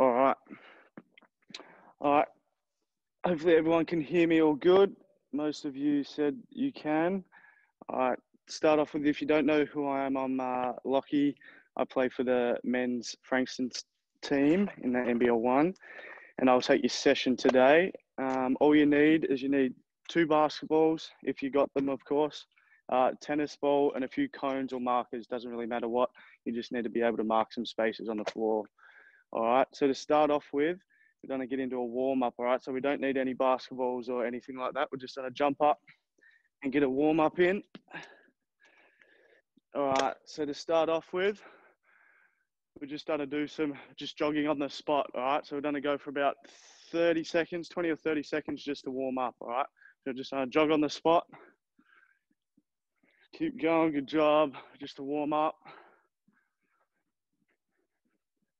All right. Hopefully everyone can hear me all good. Most of you said you can. All right. Start off with, if you don't know who I am, I'm Lockie. I play for the men's Frankston team in the NBL One, and I'll take your session today. All you need is two basketballs, if you got them, of course, tennis ball, and a few cones or markers. Doesn't really matter what. You just need to be able to mark some spaces on the floor. All right, so to start off with, we're gonna get into a warm up, all right? So we don't need any basketballs or anything like that. We're just gonna jump up and get a warm up in. All right, so to start off with, we're just gonna do some just jogging on the spot, all right? So we're gonna go for about 30 seconds, 20 or 30 seconds just to warm up, all right? So just jog on the spot. Keep going, good job, just to warm up.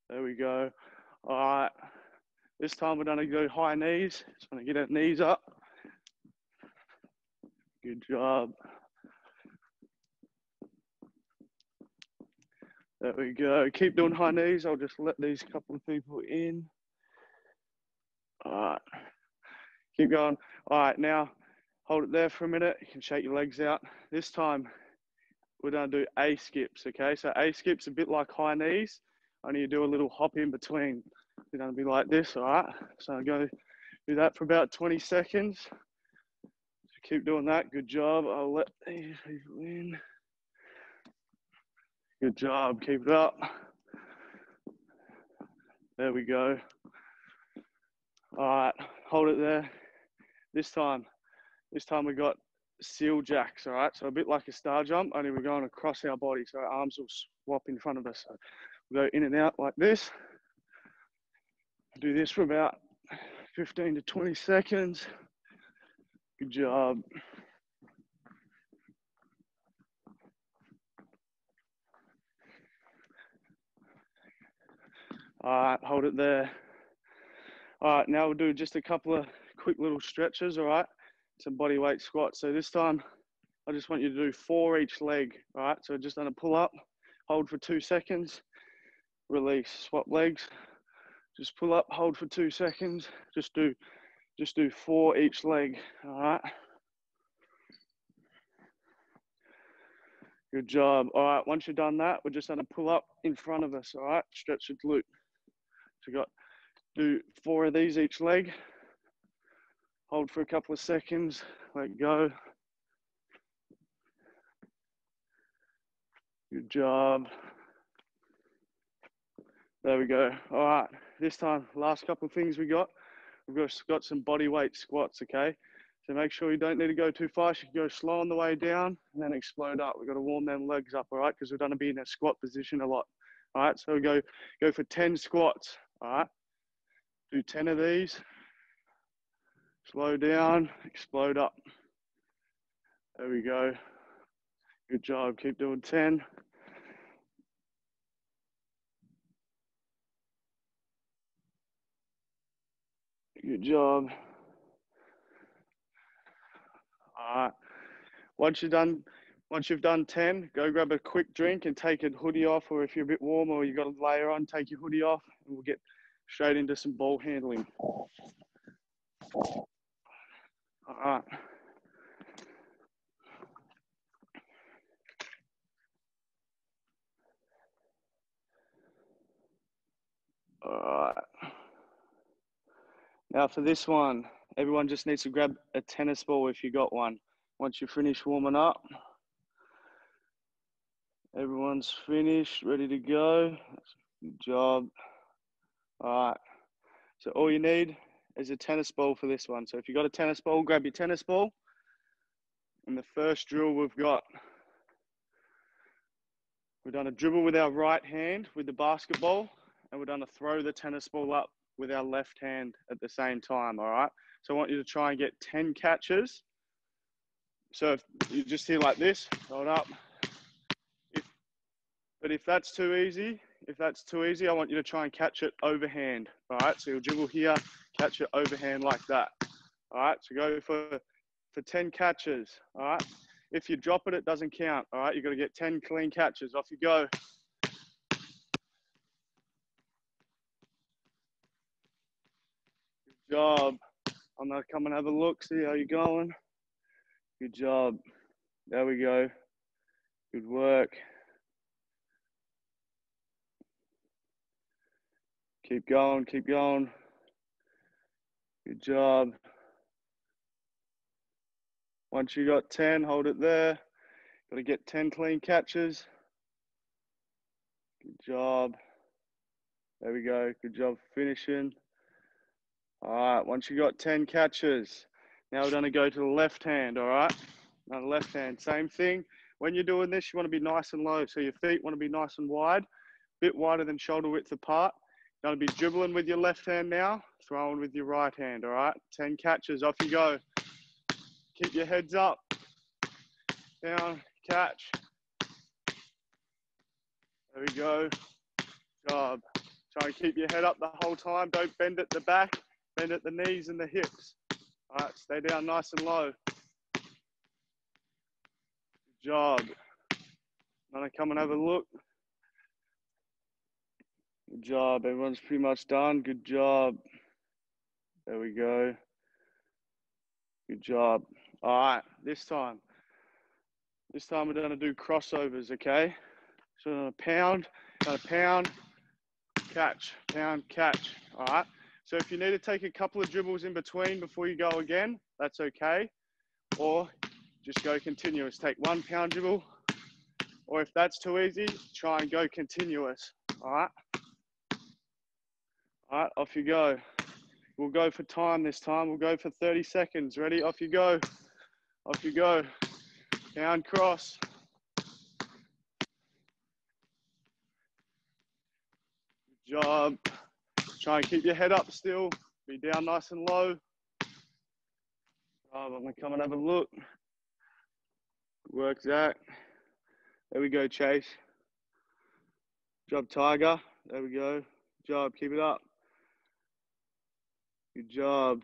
There we go. All right. This time we're going to go high knees. Just want to get our knees up. Good job. There we go. Keep doing high knees. I'll just let these couple of people in. All right. Keep going. All right. Now hold it there for a minute. You can shake your legs out. This time we're going to do A skips. Okay. So A skips a bit like high knees. Only you do a little hop in between. You're gonna be like this, all right? So go do that for about 20 seconds. So keep doing that, good job. I'll let these people in. Good job, keep it up. There we go. All right, hold it there. This time we got seal jacks, all right? So a bit like a star jump, only we're going across our body, so our arms will swap in front of us. So go in and out like this. Do this for about 15 to 20 seconds. Good job. All right, hold it there. All right, now we'll do just a couple of quick little stretches, all right? Some body weight squats. So this time, I just want you to do 4 each leg, all right? So just gonna pull up, hold for 2 seconds. Release, swap legs, just pull up, hold for 2 seconds, just do 4 each leg, all right? Good job. All right, once you've done that, we're just gonna pull up in front of us, all right? Stretch the glute. So you got, do 4 of these each leg, hold for a couple of seconds, let go. Good job. There we go. All right, this time, last couple of things we got. We've got some body weight squats, okay? So make sure you don't need to go too fast. You can go slow on the way down and then explode up. We've got to warm them legs up, all right? Because we're going to be in a squat position a lot. All right, so we go for 10 squats, all right? Do 10 of these. Slow down, explode up. There we go. Good job. Keep doing 10. Good job. All right. Once you've done 10, go grab a quick drink and take a hoodie off, or if you're a bit warm or you've got a layer on, take your hoodie off, and we'll get straight into some ball handling. All right. All right. Now for this one, everyone just needs to grab a tennis ball if you got one. Once you finish warming up, everyone's finished, ready to go. Good job. All right. So all you need is a tennis ball for this one. So if you got a tennis ball, grab your tennis ball. And the first drill we've got, we've done a dribble with our right hand with the basketball, and we're going to throw the tennis ball up with our left hand at the same time, all right? So I want you to try and get 10 catches. So if you just here like this, hold up. But if that's too easy, I want you to try and catch it overhand, all right? So you'll dribble here, catch it overhand like that, all right? So go for 10 catches, all right? If you drop it, it doesn't count, all right? You've got to get 10 clean catches. Off you go. job. I'm going to come and have a look, see how you're going. Good job. There we go. Good work. Keep going, keep going. Good job. Once you got 10, hold it there. Got to get 10 clean catches. Good job. There we go. Good job finishing. All right, once you got 10 catches, now we're going to go to the left hand, all right? Now the left hand, same thing. When you're doing this, you want to be nice and low. So your feet want to be nice and wide, a bit wider than shoulder width apart. Going to be dribbling with your left hand now, throwing with your right hand, all right? 10 catches, off you go. Keep your heads up. Down, catch. There we go. Good job. Try and keep your head up the whole time. Don't bend at the back, bend at the knees and the hips. All right, stay down nice and low. Good job. I'm going to come and have a look. Good job, everyone's pretty much done. Good job. There we go. Good job. All right, this time we're gonna do crossovers, okay? So we're gonna pound, catch, pound, catch, all right? So if you need to take a couple of dribbles in between before you go again, that's okay. Or just go continuous, take 1 pound dribble. Or if that's too easy, try and go continuous, all right? All right, off you go. We'll go for time this time. We'll go for 30 seconds. Ready? Off you go. Off you go. Down, cross. Good job. Try and keep your head up still. Be down nice and low. I'm going to come and have a look. Good work, Zach. There we go, Chase. Good job, Tiger. There we go. Good job. Keep it up. Good job.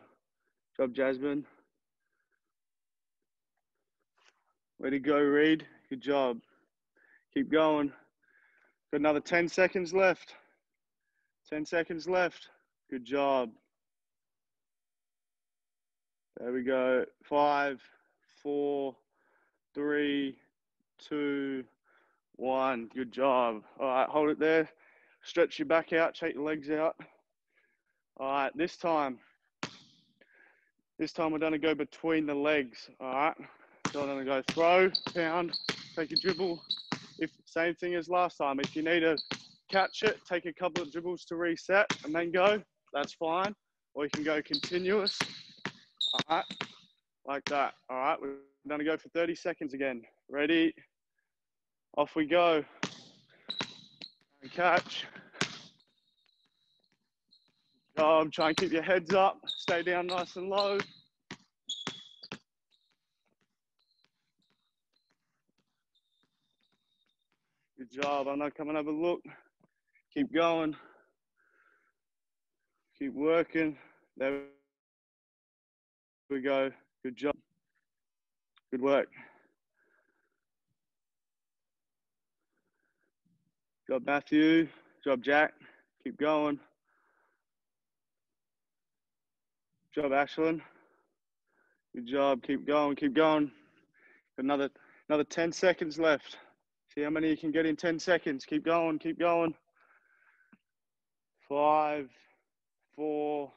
Good job, Jasmine. Way to go, Reed. Good job. Keep going. Got another 10 seconds left. 10 seconds left. Good job. There we go. 5, 4, 3, 2, 1. Good job. All right, hold it there. Stretch your back out. Shake your legs out. All right, this time we're going to go between the legs, all right? So I'm going to go throw, pound, take a dribble. Same thing as last time. If you need to catch it, take a couple of dribbles to reset and then go, that's fine. Or you can go continuous, all right, like that. All right, we're going to go for 30 seconds again. Ready? Off we go. And catch. Try and keep your heads up. Stay down nice and low. Good job. I'm going to come and have a look. Keep going. Keep working. There we go. Good job. Good work. Good job, Matthew. Good job, Jack. Keep going. Good job, Ashlyn. Good job. Keep going. Keep going. Another 10 seconds left. See how many you can get in 10 seconds. Keep going. Keep going. 5, 4,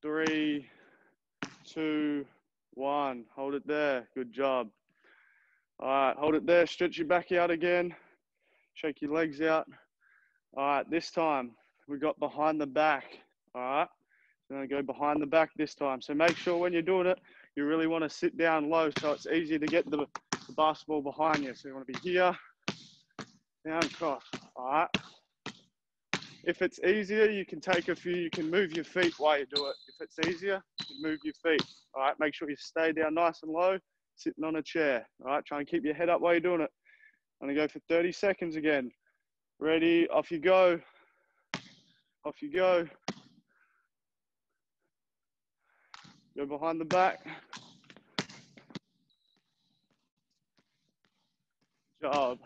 3, 2, 1. Hold it there. Good job. All right. Hold it there. Stretch your back out again. Shake your legs out. All right. This time we got behind the back. All right. Going to go behind the back this time. So make sure when you're doing it, you really want to sit down low so it's easy to get the basketball behind you. So you want to be here, down, cross. All right. If it's easier, you can take a few. You can move your feet while you do it. If it's easier, you can move your feet. All right. Make sure you stay down nice and low, sitting on a chair. All right. Try and keep your head up while you're doing it. I'm going to go for 30 seconds again. Ready? Off you go. Off you go. Go behind the back. Good job.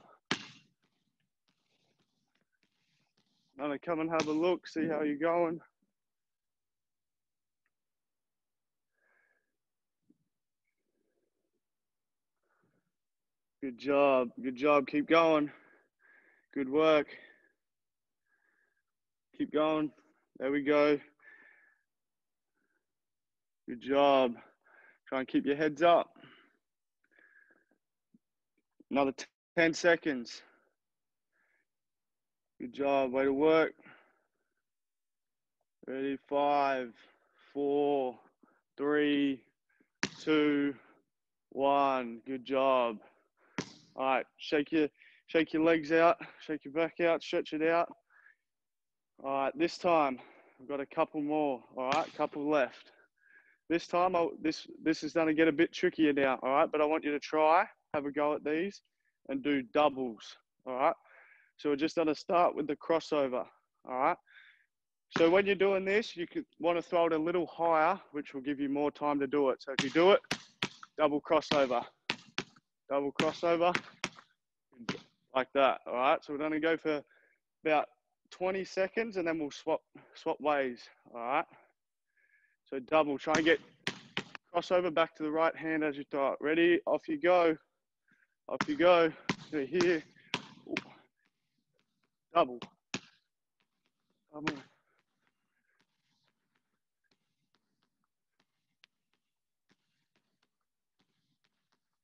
I'm going to come and have a look, see how you're going. Good job. Good job. Keep going. Good work. Keep going. There we go. Good job. Try and keep your heads up. Another 10 seconds. Good job. Way to work. Ready? 5, 4, 3, 2, 1. Good job. All right, shake your legs out, shake your back out, stretch it out. All right, this time we've got a couple more. All right, couple left. This time, this is going to get a bit trickier now. All right, but I want you to try, have a go at these, and do doubles. All right. So we're just going to start with the crossover. All right. So when you're doing this, you could want to throw it a little higher, which will give you more time to do it. So if you do it, double crossover. Double crossover, like that, all right? So we're gonna go for about 20 seconds and then we'll swap ways, all right? So double, try and get crossover back to the right hand as you throw. Ready, off you go. Off you go, to here. Ooh. Double. Double.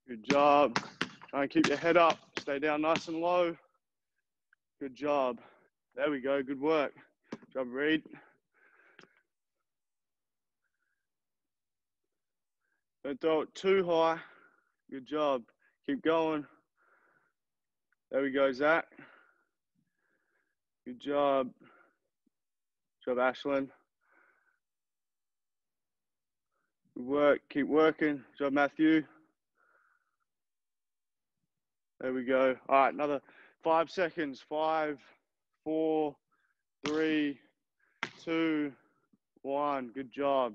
Good job. Try and keep your head up. Stay down nice and low. Good job. There we go. Good work. Good job, Reed. Don't throw it too high. Good job. Keep going. There we go, Zach. Good job. Good job, Ashlyn. Good work. Keep working. Good job, Matthew. There we go. All right, another 5 seconds. 5, 4, 3, 2, 1. Good job.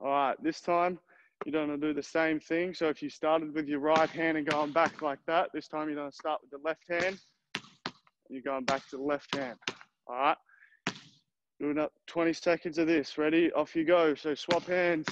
All right, this time you're going to do the same thing. So if you started with your right hand and going back like that, this time you're going to start with the left hand. You're going back to the left hand. All right. Doing up 20 seconds of this. Ready? Off you go. So swap hands.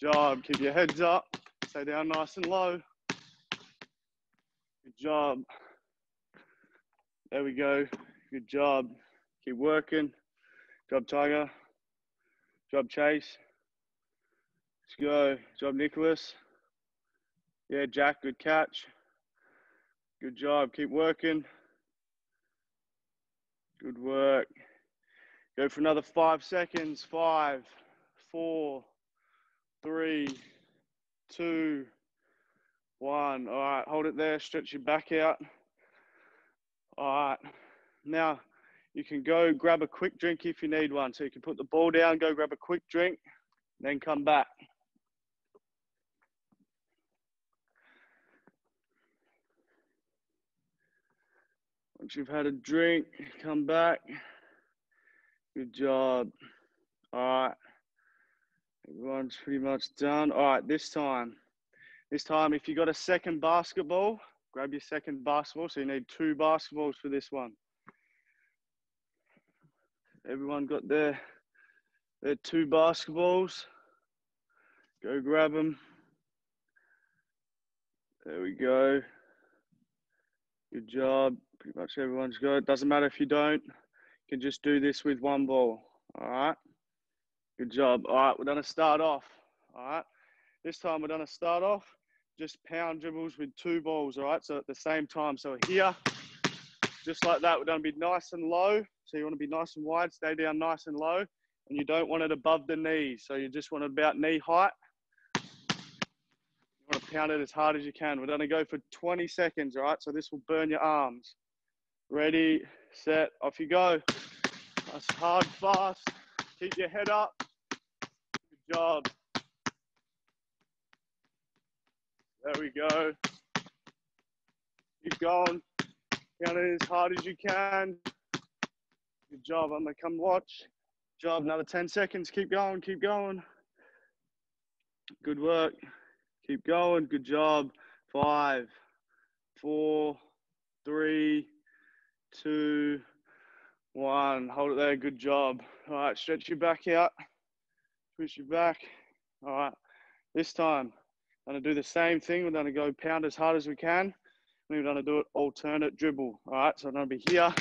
Good job. Keep your heads up. Stay down nice and low. Good job. There we go. Good job. Keep working. Good job, Tiger. Good job, Chase. Let's go. Good job, Nicholas. Yeah, Jack. Good catch. Good job. Keep working. Good work. Go for another 5 seconds. 5, 4, 3, 2, 1. All right, hold it there. Stretch your back out. All right. Now, you can go grab a quick drink if you need one. So you can put the ball down, go grab a quick drink, and then come back. Once you've had a drink, come back. Good job. All right. Everyone's pretty much done. All right, this time, if you got a second basketball, grab your second basketball. So you need 2 basketballs for this one. Everyone got their 2 basketballs. Go grab them. There we go. Good job. Pretty much everyone's got it. Doesn't matter if you don't. You can just do this with 1 ball. All right. Good job. All right, we're going to start off. All right, this time we're going to start off just pound dribbles with 2 balls. All right, so at the same time. So here, just like that, we're going to be nice and low. So you want to be nice and wide, stay down nice and low. And you don't want it above the knees. So you just want it about knee height. You want to pound it as hard as you can. We're going to go for 20 seconds. All right, so this will burn your arms. Ready, set, off you go. Nice, hard, fast. Keep your head up. Good job. There we go. Keep going. Count it as hard as you can. Good job. I'm going to come watch. Good job. Another 10 seconds. Keep going. Keep going. Good work. Keep going. Good job. 5, 4, 3, 2, One, hold it there, good job. All right, stretch your back out, push your back. All right, this time, I'm gonna do the same thing. We're gonna go pound as hard as we can. We're gonna do it alternate dribble. All right, so I'm gonna be here,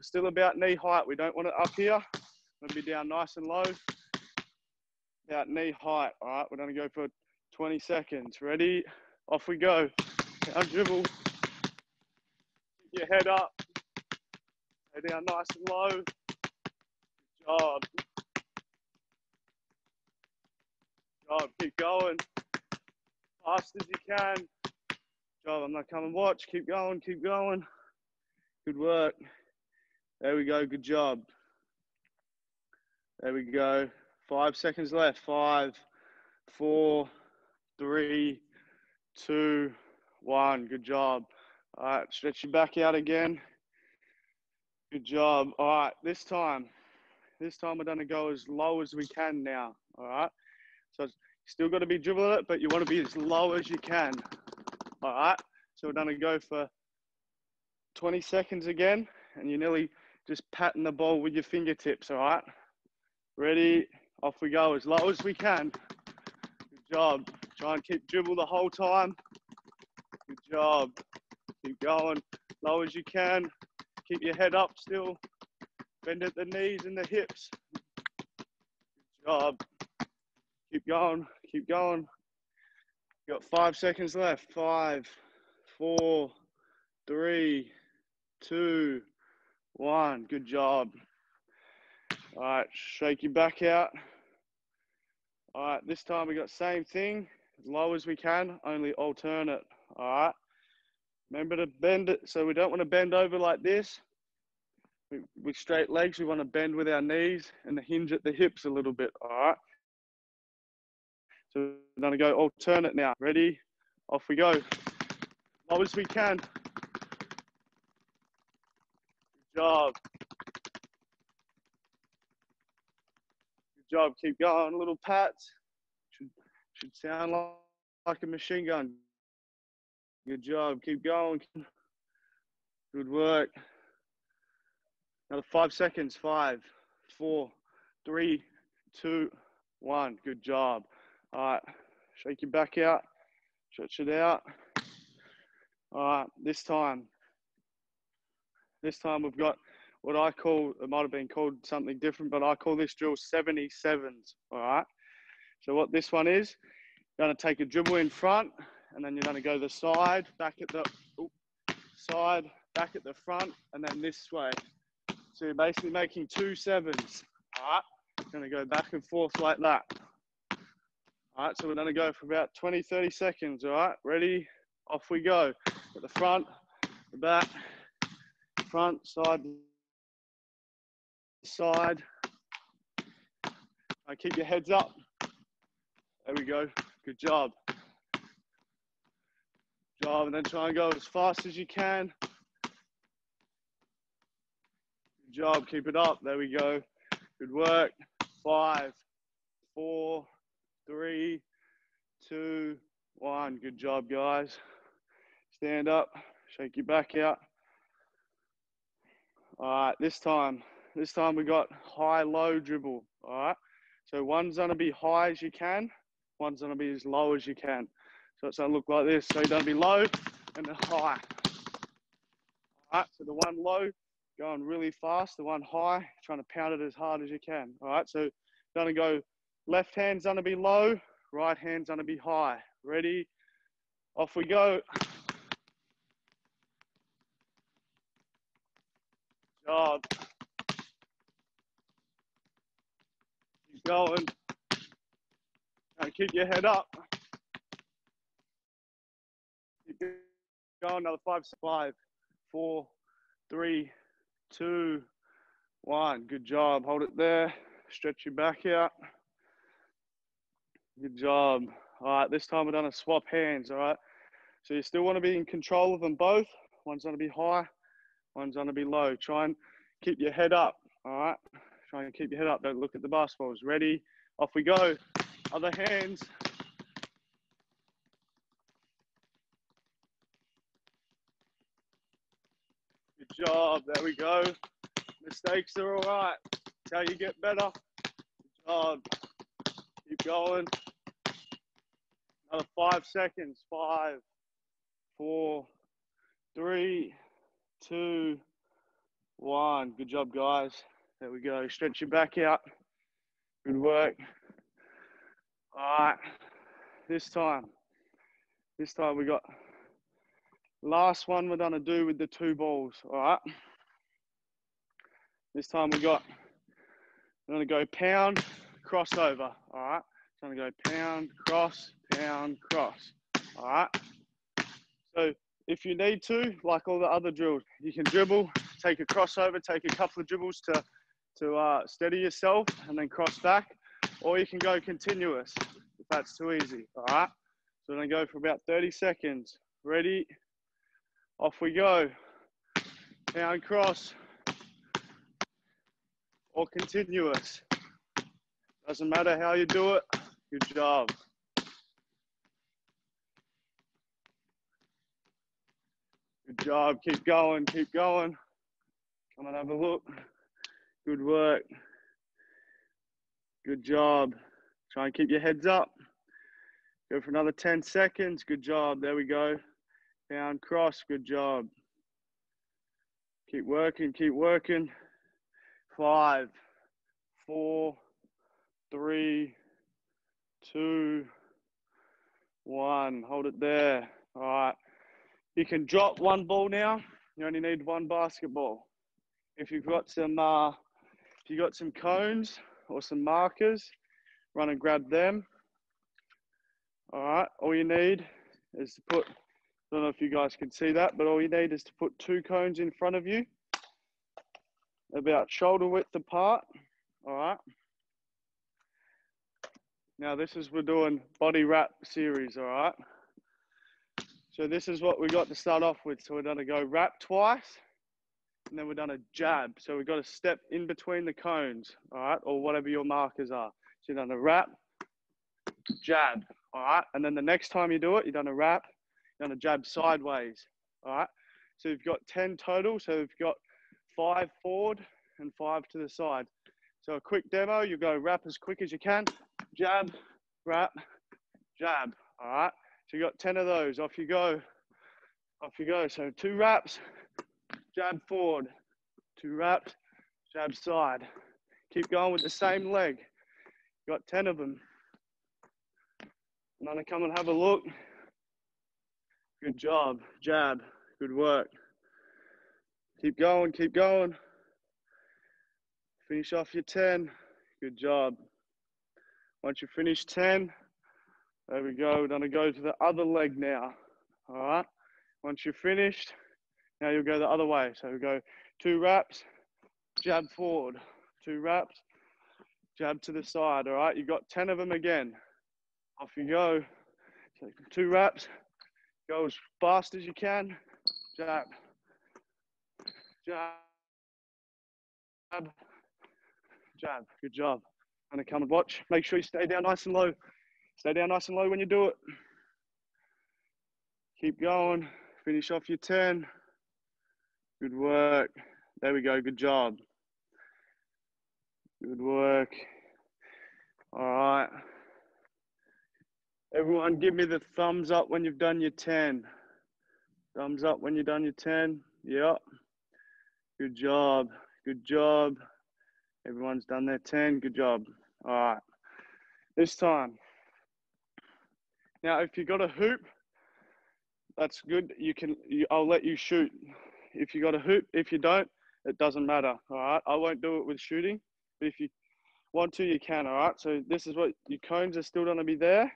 still about knee height. We don't want it up here. I'm gonna be down nice and low, about knee height. All right, we're gonna go for 20 seconds. Ready? Off we go. Pound dribble, your head up. Go down nice and low. Good job. Good job. Keep going. Fast as you can. Good job. I'm not coming. Watch. Keep going. Keep going. Good work. There we go. Good job. There we go. 5 seconds left. 5, 4, 3, 2, 1. Good job. All right. Stretch your back out again. Good job. All right, this time we're going to go as low as we can now, all right? So it's still got to be dribbling it, but you want to be as low as you can, all right? So we're going to go for 20 seconds again, and you're nearly just patting the ball with your fingertips, all right? Ready? Off we go, as low as we can. Good job. Try and keep dribble the whole time. Good job. Keep going, low as you can. Keep your head up still. Bend at the knees and the hips. Good job. Keep going. Keep going. You got 5 seconds left. 5, 4, 3, 2, 1. Good job. All right. Shake your back out. All right. This time we got same thing. As low as we can. Only alternate. All right. Remember to bend it, so we don't want to bend over like this. With straight legs, we want to bend with our knees and hinge at the hips a little bit, all right? So we're going to go alternate now. Ready? Off we go. Low as we can. Good job. Good job. Keep going. Little pats. Should sound like a machine gun. Good job. Keep going. Good work. Another 5 seconds. 5, 4, 3, 2, 1. Good job. All right. Shake your back out. Stretch it out. All right. This time we've got what I call, it might have been called something different, but I call this drill 77s. All right. So what this one is, you're going to take a dribble in front. And then you're going to go the side, back at the side, back at the front, and then this way. So you're basically making 2 sevens. All right. You're going to go back and forth like that. All right. So we're going to go for about 20, 30 seconds. All right. Ready? Off we go. At the front, the back, front, side, side. All right, keep your heads up. There we go. Good job. And then try and go as fast as you can. Good job. Keep it up. There we go. Good work. 5, 4, 3, 2, 1. Good job, guys. Stand up. Shake your back out. All right. This time we got high-low dribble. All right. So one's going to be high as you can. One's going to be as low as you can. So it's going to look like this. So you're going to be low and then high. All right, so the one low, going really fast. The one high, trying to pound it as hard as you can. All right, so going to go left hand's going to be low, right hand's going to be high. Ready? Off we go. Good job. Keep going. Now keep your head up. Go another 5, 4, 3, 2, 1. Good job. Hold it there. Stretch your back out. Good job. All right, this time we're going to swap hands, all right? So you still want to be in control of them both. One's going to be high. One's going to be low. Try and keep your head up, all right? Try and keep your head up. Don't look at the basketballs. Ready? Off we go. Other hands. job. There we go. Mistakes are all right. That's how you get better. Good job. Keep going. Another 5 seconds. 5, 4, 3, 2, 1. Good job, guys. There we go. Stretch your back out. Good work. All right. This time we got last one we're going to do with the two balls. All right. This time we're going to go pound, crossover. All right. So I'm going to go pound, cross. All right. So if you need to, like all the other drills, you can dribble, take a crossover, take a couple of dribbles to steady yourself and then cross back. Or you can go continuous if that's too easy. All right. So I'm going to go for about 30 seconds. Ready? Off we go. Pound, cross. Or continuous. Doesn't matter how you do it. Good job. Good job. Keep going. Keep going. Come and have a look. Good work. Good job. Try and keep your heads up. Go for another 10 seconds. Good job. There we go. Down, cross. Good job. Keep working. Keep working. 5, 4, 3, 2, 1. Hold it there. All right. You can drop one ball now. You only need one basketball. If you've got some cones or some markers, run and grab them. All right. All you need is to put, I don't know if you guys can see that, but all you need is to put two cones in front of you, about shoulder width apart. All right. Now we're doing body wrap series. All right. So this is what we got to start off with. So we're going to go wrap twice, and then we're going to jab. So we've got to step in between the cones. All right. Or whatever your markers are. So you're going to wrap, jab. All right. And then the next time you do it, you're going to wrap, you're going to jab sideways. All right. So you've got 10 total. So we've got 5 forward and 5 to the side. So a quick demo, you go wrap as quick as you can, jab, wrap, jab. All right. So you got 10 of those. Off you go. Off you go. So 2 wraps, jab forward, 2 wraps, jab side. Keep going with the same leg. You got 10 of them. I'm gonna come and have a look. Good job. Jab. Good work. Keep going. Keep going. Finish off your 10. Good job. Once you finish 10, there we go. We're going to go to the other leg now. All right. Once you're finished, now you'll go the other way. So we go 2 wraps, jab forward, 2 wraps, jab to the side. All right. You've got 10 of them again. Off you go. So 2 wraps, go as fast as you can, jab. Jab, jab, jab. Good job. I'm going to come and watch. Make sure you stay down nice and low. Stay down nice and low when you do it. Keep going. Finish off your 10. Good work. There we go. Good job. Good work. All right. Everyone give me the thumbs up when you've done your 10. Thumbs up when you've done your 10. Yep. Good job. Good job. Everyone's done their 10. Good job. All right. This time. Now, if you've got a hoop, that's good. I'll let you shoot. If you got a hoop, if you don't, it doesn't matter. All right. I won't do it with shooting. But if you want to, you can. All right. So this is what your cones are still going to be there.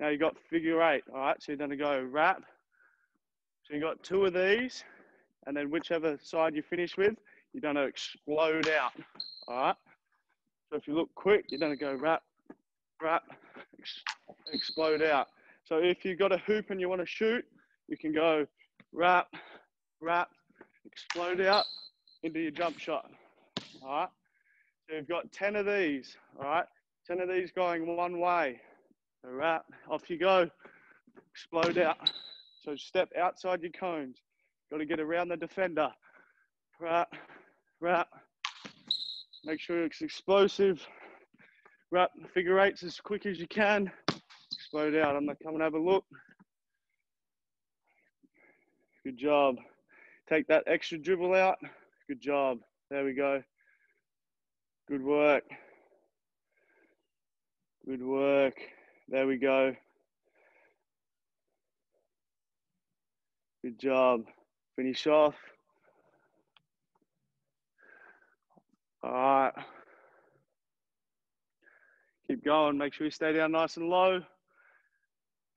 Now you got figure 8. All right. So you're going to go wrap. So you got 2 of these. And then whichever side you finish with, you're going to explode out, all right? So if you look quick, you're going to go wrap, wrap, explode out. So if you've got a hoop and you want to shoot, you can go wrap, wrap, explode out into your jump shot, all right? So you've got 10 of these, all right? 10 of these going one way. So wrap, off you go, explode out. So step outside your cones. Got to get around the defender. wrap, wrap. Make sure it's explosive. Wrap the figure eights as quick as you can. Explode out. I'm going to come and have a look. Good job. Take that extra dribble out. Good job. There we go. Good work. Good work. There we go. Good job. Finish off. All right. Keep going. Make sure you stay down nice and low.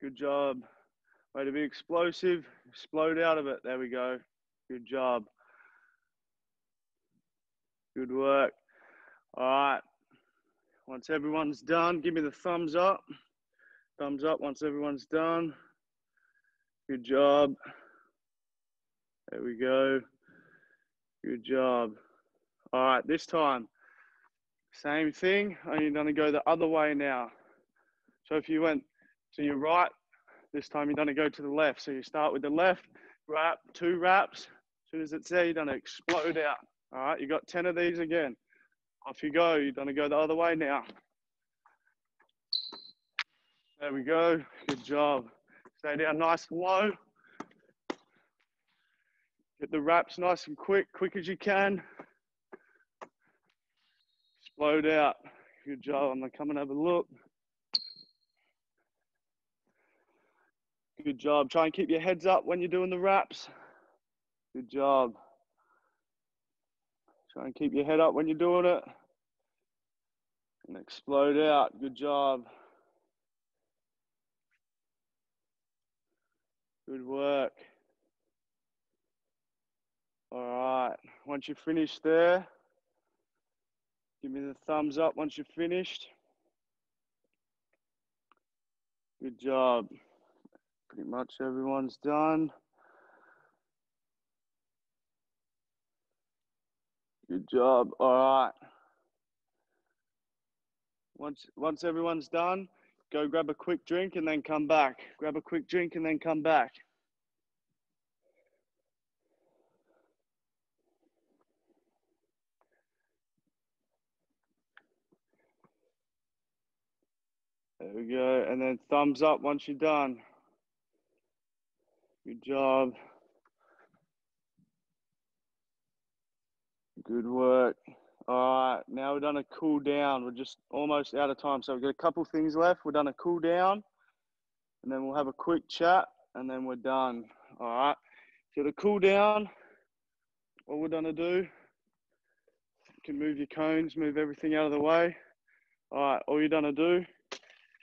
Good job. Way to be explosive. Explode out of it. There we go. Good job. Good work. All right. Once everyone's done, give me the thumbs up. Thumbs up once everyone's done. Good job. There we go. Good job. All right, this time, same thing, only going to go the other way now. So if you went to your right, this time you're going to go to the left. So you start with the left, wrap, two wraps. As soon as it's there, you're going to explode out. All right, you got 10 of these again. Off you go. You're going to go the other way now. There we go. Good job. Stay down nice and low. Get the wraps nice and quick as you can. Explode out. Good job. I'm going to come and have a look. Good job. Try and keep your heads up when you're doing the wraps. Good job. Try and keep your head up when you're doing it. And explode out. Good job. Good work. All right. Once you're finished there, give me the thumbs up once you're finished. Good job. Pretty much everyone's done. Good job. All right. Once everyone's done, go grab a quick drink and then come back. Grab a quick drink and then come back. There we go. And then thumbs up once you're done. Good job. Good work. All right, now we're done a cool down. We're just almost out of time. So we've got a couple things left. We're done a cool down, and then we'll have a quick chat, and then we're done. All right, so the cool down, what we're gonna do, you can move your cones, move everything out of the way. All right, all you're gonna do,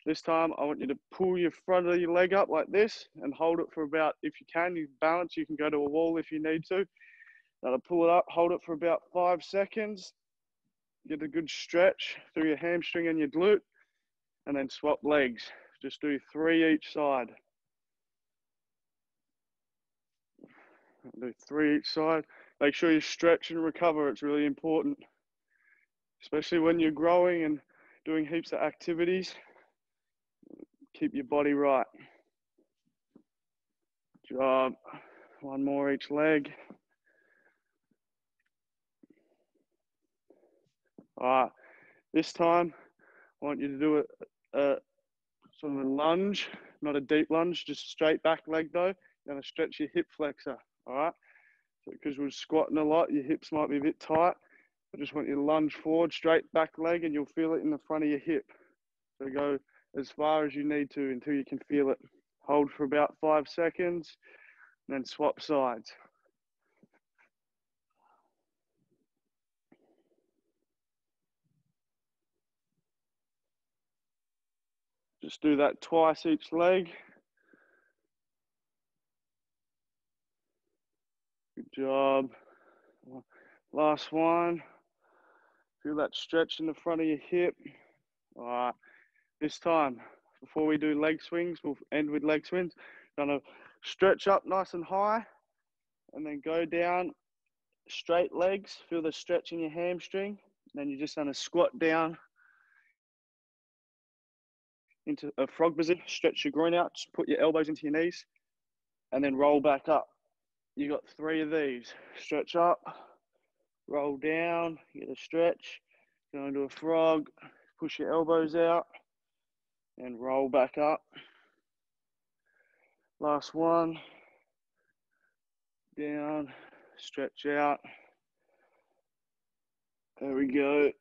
this time I want you to pull your front of your leg up like this and hold it for about, if you can, you balance, you can go to a wall if you need to. Now to pull it up, hold it for about 5 seconds. Get a good stretch through your hamstring and your glute, and then swap legs. Just do 3 each side. Do 3 each side. Make sure you stretch and recover. It's really important, especially when you're growing and doing heaps of activities. Keep your body right. Good job. One more each leg. All right, this time I want you to do a sort of a lunge, not a deep lunge, just straight back leg though. You're gonna stretch your hip flexor, all right? So because we're squatting a lot, your hips might be a bit tight. I just want you to lunge forward, straight back leg, and you'll feel it in the front of your hip. So go as far as you need to until you can feel it. Hold for about 5 seconds, and then swap sides. Just do that twice each leg. Good job. Last one. Feel that stretch in the front of your hip. All right. This time, before we do leg swings, we'll end with leg swings. Gonna stretch up nice and high, and then go down. Straight legs. Feel the stretch in your hamstring. Then you're just gonna squat down into a frog position, stretch your groin out, put your elbows into your knees, and then roll back up. You got 3 of these. Stretch up, roll down, get a stretch, go into a frog, push your elbows out, and roll back up. Last one, down, stretch out. There we go.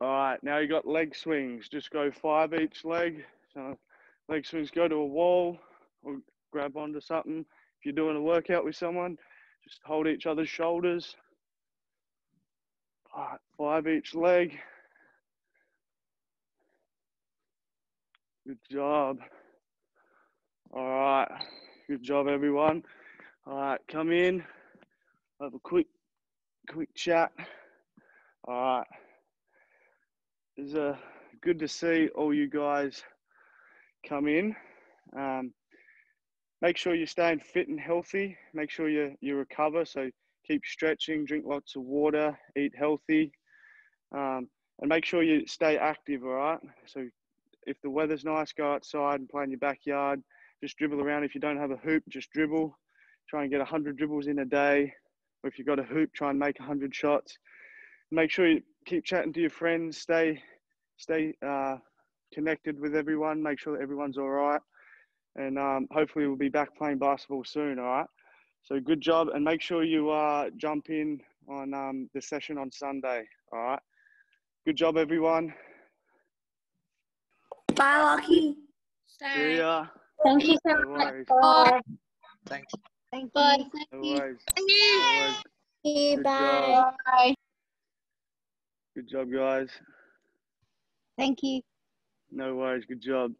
All right, now you got leg swings. Just go 5 each leg. So leg swings, go to a wall or grab onto something. If you're doing a workout with someone, just hold each other's shoulders. All right, 5 each leg. Good job. All right, good job, everyone. All right, come in, have a quick chat. All right, it's good to see all you guys come in. Make sure you're staying fit and healthy. Make sure you recover, so keep stretching, drink lots of water, eat healthy, and make sure you stay active, all right? So if the weather's nice, go outside and play in your backyard. Just dribble around. If you don't have a hoop, just dribble. Try and get 100 dribbles in a day. Or if you've got a hoop, try and make 100 shots. Make sure you keep chatting to your friends. Stay connected with everyone. Make sure that everyone's all right. And hopefully we'll be back playing basketball soon, all right? So good job. And make sure you jump in on the session on Sunday, all right? Good job, everyone. Bye, Lockie. See ya. Thank you so much. Bye. Thank you. Thank you. Thank you. Bye. Good bye. Job. Good job, guys. Thank you. No worries. Good job.